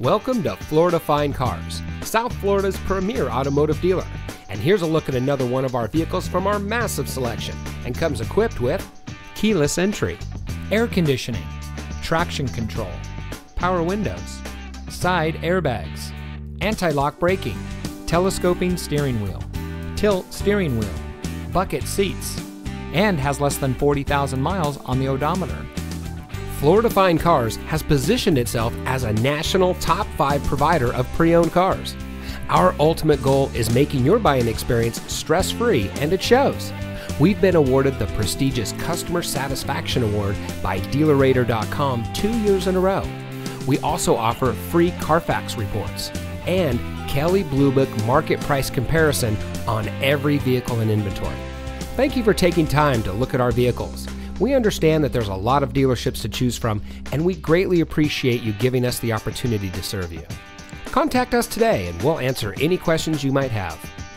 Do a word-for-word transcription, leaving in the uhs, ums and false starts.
Welcome to Florida Fine Cars, South Florida's premier automotive dealer. And here's a look at another one of our vehicles from our massive selection, and comes equipped with keyless entry, air conditioning, traction control, power windows, side airbags, anti-lock braking, telescoping steering wheel, tilt steering wheel, bucket seats, and has less than forty thousand miles on the odometer. Florida Fine Cars has positioned itself as a national top five provider of pre-owned cars. Our ultimate goal is making your buying experience stress-free, and it shows. We've been awarded the prestigious Customer Satisfaction Award by Dealer Rater dot com two years in a row. We also offer free Carfax reports and Kelley Blue Book market price comparison on every vehicle in inventory. Thank you for taking time to look at our vehicles. We understand that there's a lot of dealerships to choose from, and we greatly appreciate you giving us the opportunity to serve you. Contact us today and we'll answer any questions you might have.